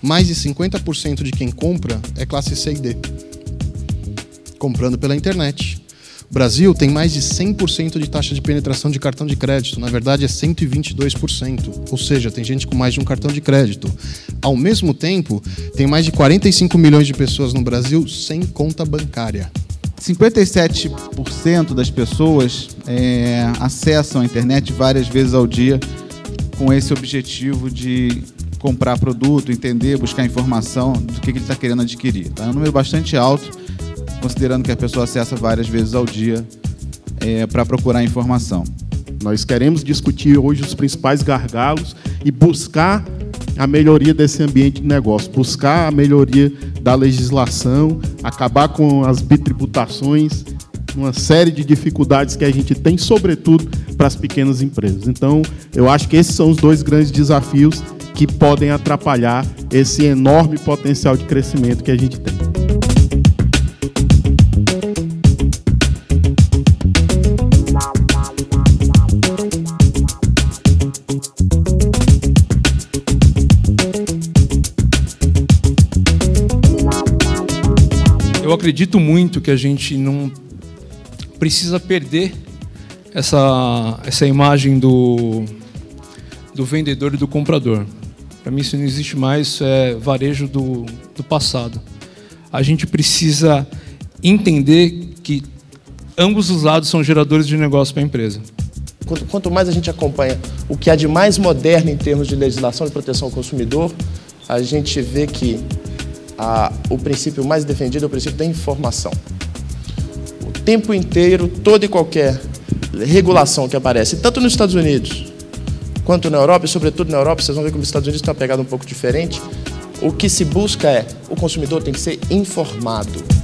Mais de 50% de quem compra é classe C e D, comprando pela internet. O Brasil tem mais de 100% de taxa de penetração de cartão de crédito, na verdade é 122%, ou seja, tem gente com mais de um cartão de crédito. Ao mesmo tempo, tem mais de 45 milhões de pessoas no Brasil sem conta bancária. 57% das pessoas acessam a internet várias vezes ao dia com esse objetivo de comprar produto, entender, buscar informação do que ele está querendo adquirir. Tá? É um número bastante alto, considerando que a pessoa acessa várias vezes ao dia para procurar informação. Nós queremos discutir hoje os principais gargalos e buscar a melhoria desse ambiente de negócio, buscar a melhoria da legislação, acabar com as bitributações, uma série de dificuldades que a gente tem, sobretudo para as pequenas empresas. Então, eu acho que esses são os dois grandes desafios que podem atrapalhar esse enorme potencial de crescimento que a gente tem. Eu acredito muito que a gente não precisa perder essa imagem do vendedor e do comprador. Para mim isso não existe mais, isso é varejo do passado. A gente precisa entender que ambos os lados são geradores de negócio para a empresa. Quanto mais a gente acompanha o que há de mais moderno em termos de legislação de proteção ao consumidor, a gente vê que o princípio mais defendido é o princípio da informação. O tempo inteiro, toda e qualquer regulação que aparece, tanto nos Estados Unidos quanto na Europa, e sobretudo na Europa, vocês vão ver como os Estados Unidos tem uma pegada um pouco diferente. O que se busca é, o consumidor tem que ser informado.